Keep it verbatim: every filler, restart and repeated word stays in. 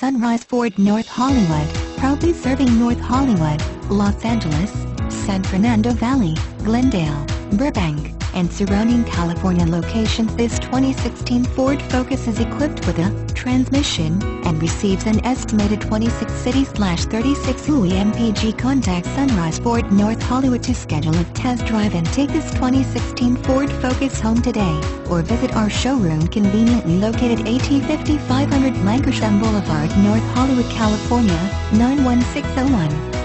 Sunrise Ford North Hollywood, proudly serving North Hollywood, Los Angeles, San Fernando Valley, Glendale, Burbank, and surrounding California locations. This twenty sixteen Ford Focus is equipped with a transmission and receives an estimated twenty-six city slash thirty-six U E M P G. Contact Sunrise Ford North Hollywood to schedule a test drive and take this twenty sixteen Ford Focus home today, or visit our showroom conveniently located at fifty-five hundred Lankershim Boulevard, North Hollywood, California, nine one six zero one.